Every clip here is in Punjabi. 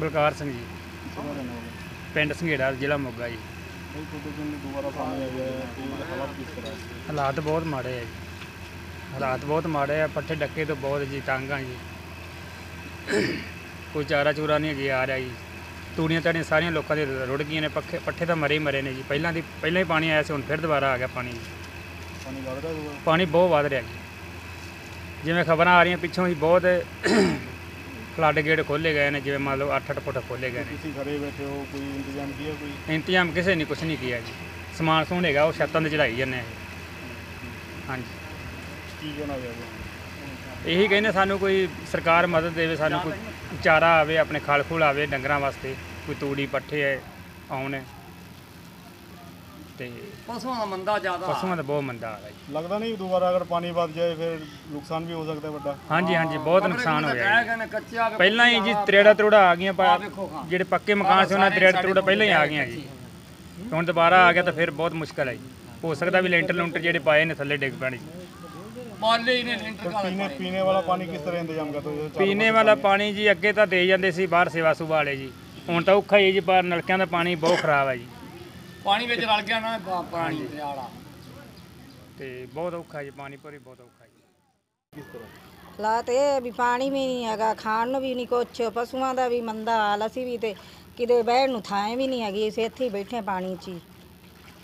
ਬਲਕਾਰ ਸਿੰਘ ਜੀ, ਪਿੰਡ ਸੰਘੇੜਾ, ਜ਼ਿਲ੍ਹਾ ਮੋਗਾ ਜੀ। ਹਾਲਾਤ ਬਹੁਤ ਮਾੜੇ ਆ ਜੀ, ਹਾਲਾਤ ਬਹੁਤ ਮਾੜੇ ਆ, ਪੱਠੇ ਡੱਕੇ ਤੋਂ ਬਹੁਤ ਜੀ ਤੰਗ ਆ ਜੀ। ਕੋਈ ਚਾਰਾ ਚੂਰਾ ਨਹੀਂ ਅੱਗੇ ਆ ਰਿਹਾ ਜੀ। ਤੂੜੀਆਂ ਤਾੜੀਆਂ ਸਾਰੀਆਂ ਲੋਕਾਂ ਦੇ ਰੁੜ ਗਈਆਂ ਨੇ, ਪੱਠੇ ਤਾਂ ਮਰੇ ਮਰੇ ਨੇ ਜੀ। ਪਹਿਲਾਂ ਹੀ ਪਾਣੀ ਆਇਆ ਸੀ, ਹੁਣ ਫਿਰ ਦੁਬਾਰਾ ਆ ਗਿਆ ਪਾਣੀ ਜੀ। ਪਾਣੀ ਬਹੁਤ ਵੱਧ ਰਿਹਾ ਜੀ। ਜਿਵੇਂ ਖਬਰਾਂ ਆ ਰਹੀਆਂ ਪਿੱਛੋਂ ਹੀ, ਬਹੁਤ ਫਲੱਡ ਗੇਟ ਖੋਲ੍ਹੇ ਗਏ ਨੇ, ਜਿਵੇਂ ਮੰਨ ਲਓ 8-8 ਫੁੱਟ ਖੋਲ੍ਹੇ ਗਏ ਨੇ। ਤੁਸੀਂ ਘਰੇ ਬੈਠੇ ਹੋ, ਕੋਈ ਇੰਤਜ਼ਾਮ ਕੀਤਾ? ਕੋਈ ਇੰਤਜ਼ਾਮ ਕਿਸੇ ਨੇ ਕੁਛ ਨਹੀਂ ਕੀਤਾ ਜੀ। ਸਮਾਨ ਸਮੂਨ ਹੈਗਾ ਉਹ ਛੱਤਾਂ 'ਤੇ ਚੜ੍ਹਾਈ ਜਾਂਦੇ ਆ। ਹਾਂਜੀ, ਕੀ ਕਹਿਣਾ ਚਾਹੁੰਦੇ? ਇਹੀ ਕਹਿੰਦੇ ਸਾਨੂੰ ਕੋਈ ਸਰਕਾਰ ਮਦਦ ਦੇਵੇ, ਸਾਨੂੰ ਕੋਈ ਚਾਰਾ ਆਵੇ, ਆਪਣੇ ਖਲ ਖੁਲ ਆਵੇ ਡੰਗਰਾਂ ਵਾਸਤੇ, ਕੋਈ ਤੂੜੀ ਪੱਠੇ ਆਉਣ। ਤੇ ਪਸ਼ੂਆਂ ਦਾ ਮੰਦਾ ਜ਼ਿਆਦਾ, ਪਸ਼ੂਆਂ ਦਾ ਬਹੁਤ ਮੰਦਾ ਆ ਰਿਹਾ ਜੀ। ਲੱਗਦਾ ਨਹੀਂ ਦੁਬਾਰਾ ਅਗਰ ਪਾਣੀ ਵੱਧ ਜਾਏ ਫਿਰ ਨੁਕਸਾਨ ਵੀ ਹੋ ਸਕਦਾ ਵੱਡਾ? ਹਾਂਜੀ ਹਾਂਜੀ, ਬਹੁਤ ਨੁਕਸਾਨ ਹੋ ਗਿਆ। ਪਹਿਲਾਂ ਹੀ ਜੀ ਤਰੇੜਾ ਤਰੋੜਾ ਆ ਗਈਆਂ, ਜਿਹੜੇ ਪੱਕੇ ਮਕਾਨ ਸੀ ਉਹਨਾਂ ਤਰੇੜਾ ਤਰੋੜਾ ਪਹਿਲਾਂ ਹੀ ਆ ਗਈਆਂ ਜੀ। ਹੁਣ ਦੁਬਾਰਾ ਆ ਗਿਆ ਤਾਂ ਫਿਰ ਬਹੁਤ ਮੁਸ਼ਕਲ ਹੈ ਜੀ। ਹੋ ਸਕਦਾ ਵੀ ਲੈਂਟਰ ਲੁੰਟਰ ਜਿਹੜੇ ਪਾਏ ਨੇ ਥੱਲੇ ਡਿੱਗ ਪੈਣ ਜੀ। ਪੀਣੇ ਵਾਲਾ ਪਾਣੀ ਕਿਸ ਤਰ੍ਹਾਂ ਇੰਤਜ਼ਾਮ ਕਰਦੇ? ਪੀਣੇ ਵਾਲਾ ਪਾਣੀ ਜੀ ਅੱਗੇ ਤਾਂ ਦੇ ਜਾਂਦੇ ਸੀ ਬਾਹਰ ਸੇਵਾ ਸੂਬਾ ਵਾਲੇ ਜੀ, ਹੁਣ ਤਾਂ ਔਖਾ ਹੀ ਜੀ। ਬਾਹਰ ਨਲਕਿਆਂ ਦਾ ਪਾਣੀ ਬਹੁਤ ਖਰਾਬ ਹੈ ਜੀ, ਪਾਣੀ ਵਿੱਚ ਰਲ ਗਿਆ ਨਾ ਪਾਣੀ ਵਾਲਾ, ਤੇ ਬਹੁਤ ਔਖਾ ਜੀ, ਪਾਣੀ ਭਰੀ ਬਹੁਤ ਔਖਾ ਜੀ। ਕਿਸ ਤਰ੍ਹਾਂ ਹਾਲਾਤ ਇਹ ਵੀ ਪਾਣੀ ਵੀ ਨਹੀਂ ਹੈਗਾ, ਖਾਣ ਨੂੰ ਵੀ ਨਹੀਂ ਕੁਛ, ਪਸ਼ੂਆਂ ਦਾ ਵੀ ਮੰਦਾ ਹਾਲ। ਅਸੀਂ ਵੀ ਤੇ ਕਿਤੇ ਬਹਿਣ ਨੂੰ ਥਾਂ ਵੀ ਨਹੀਂ ਹੈਗੀ, ਅਸੀਂ ਇੱਥੇ ਬੈਠੇ ਪਾਣੀ 'ਚ ਹੀ,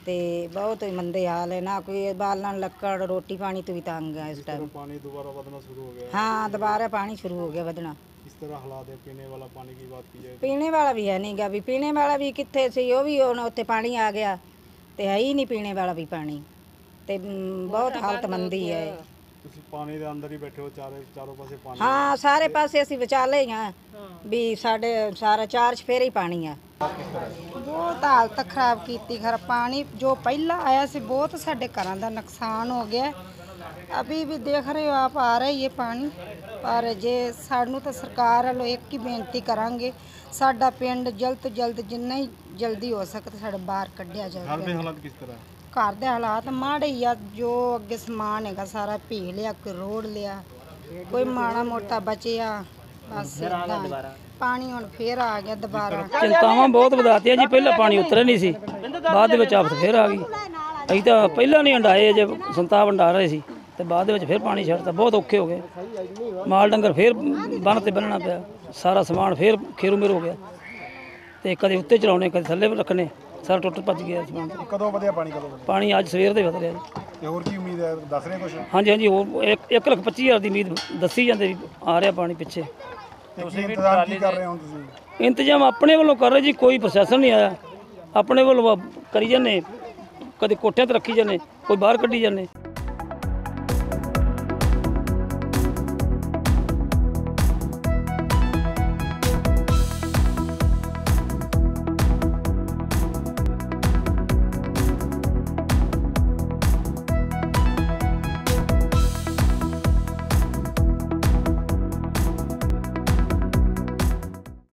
ਤੇ ਬਹੁਤ ਮੰਦੇ ਹਾਲ ਹੈ। ਨਾ ਕੋਈ ਬਾਲਣ ਲੱਕੜ, ਰੋਟੀ ਪਾਣੀ ਤੋਂ ਵੀ ਤੰਗ ਹੈ ਇਸ ਟਾਈਮ। ਪਾਣੀ ਦੁਬਾਰਾ ਵਧਣਾ ਸ਼ੁਰੂ ਹੋ ਗਿਆ? ਹਾਂ, ਦੁਬਾਰਾ ਪਾਣੀ ਸ਼ੁਰੂ ਹੋ ਗਿਆ ਵਧਣਾ। ਇਸ ਤਰ੍ਹਾਂ ਹਾਲਾਤ ਹੈ। ਪੀਣੇ ਵਾਲਾ ਪਾਣੀ ਦੀ ਬਾਤ ਕੀ ਹੈ? ਪੀਣੇ ਵਾਲਾ ਵੀ ਹੈ ਨਹੀਂ ਗਾ, ਵੀ ਪੀਣੇ ਵਾਲਾ ਵੀ ਕਿੱਥੇ ਸੀ, ਉਹ ਵੀ ਹੁਣ ਉੱਥੇ ਪਾਣੀ ਆ ਗਿਆ ਤੇ ਹੈ ਹੀ ਨਹੀਂ ਪੀਣੇ ਵਾਲਾ ਵੀ ਪਾਣੀ, ਤੇ ਬਹੁਤ ਹਾਲਤ ਮੰਦੀ ਹੈ। ਤੁਸੀਂ ਪਾਣੀ ਦੇ ਅੰਦਰ ਹੀ ਬੈਠੇ ਹੋ, ਚਾਰੋਂ ਪਾਸੇ ਪਾਣੀ? ਹਾਂ, ਸਾਰੇ ਪਾਸੇ ਅਸੀਂ ਵਿਚਾਲੇ ਹਾਂ, ਵੀ ਸਾਡੇ ਸਾਰਾ ਚਾਰ ਚਫੇਰੇ ਹੀ ਪਾਣੀ ਆ। ਬਹੁਤ ਹਾਲਤ ਖਰਾਬ ਕੀਤੀ ਖਰ ਪਾਣੀ ਜੋ ਪਹਿਲਾਂ ਆਇਆ ਸੀ, ਬਹੁਤ ਸਾਡੇ ਘਰਾਂ ਦਾ ਨੁਕਸਾਨ ਹੋ ਗਿਆ। अभी भी देख रहे हो आप, आ रहा है ये पानी। पर जे सानू तो सरकार वालों एक ही बेनती करांगे, साडा पिंड जल्द तो जल्द जिन्ना ही जल्दी हो सकता साडा बाहर कढ़िया जाए। घर दे हालात किस तरह? घर दे हालात माड़े ही आ, जो अगे समान हैगा सारा पी लिया, कोई रोड़ लिया, कोई माड़ा मोटा बचिया, बस पानी हुण फिर आ गया दोबारा। चिंतावां बहुत वधातियां जी। पहला पानी उतरे नहीं सी, बाद दे विच आफत फिर आ गई। ਅਸੀਂ ਤਾਂ ਪਹਿਲਾਂ ਨਹੀਂ ਹੰਢਾਏ, ਜੇ ਸੰਤਾਪ ਹੰਢਾ ਰਹੇ ਸੀ ਅਤੇ ਬਾਅਦ ਦੇ ਵਿੱਚ ਫਿਰ ਪਾਣੀ ਛੱਡਤਾ, ਬਹੁਤ ਔਖੇ ਹੋ ਗਏ। ਮਾਲ ਡੰਗਰ ਫਿਰ ਬੰਨ੍ਹ 'ਤੇ ਬੰਨ੍ਹਣਾ ਪਿਆ, ਸਾਰਾ ਸਮਾਨ ਫਿਰ ਖੇਰੂ ਮੇਰ ਹੋ ਗਿਆ, ਅਤੇ ਕਦੇ ਉੱਤੇ ਚਲਾਉਣੇ ਕਦੇ ਥੱਲੇ ਰੱਖਣੇ, ਸਾਰਾ ਟੁੱਟ ਭੱਜ ਗਿਆ ਸਮਾਨ। ਕਦੋਂ ਵਧਿਆ ਪਾਣੀ? ਕਦੋਂ ਪਾਣੀ ਅੱਜ ਸਵੇਰ ਦੇ ਵਧ ਰਿਹਾ ਜੀ। ਹੋਰ ਕੀ ਉਮੀਦ ਹੈ, ਦੱਸ ਰਹੇ ਕੁਛ? ਹਾਂਜੀ ਹਾਂਜੀ, ਹੋਰ 1,25,000 ਦੀ ਉਮੀਦ ਦੱਸੀ ਜਾਂਦੇ, ਆ ਰਿਹਾ ਪਾਣੀ ਪਿੱਛੇ। ਤੁਸੀਂ ਇੰਤਜ਼ਾਮ ਕੀ ਕਰ ਰਹੇ ਹੋ? ਤੁਸੀਂ ਇੰਤਜ਼ਾਮ ਆਪਣੇ ਵੱਲੋਂ ਕਰ ਰਹੇ ਜੀ, ਕੋਈ ਪ੍ਰਸ਼ਾਸਨ ਨਹੀਂ ਆਇਆ, ਆਪਣੇ ਵੱਲੋਂ ਕਰੀ ਜਾਂਦੇ। ਕਦੇ ਕੋਠਿਆਂ 'ਤੇ ਰੱਖੀ ਜਾਂਦੇ, ਕੋਈ ਬਾਹਰ ਕੱਢੀ ਜਾਂਦੇ।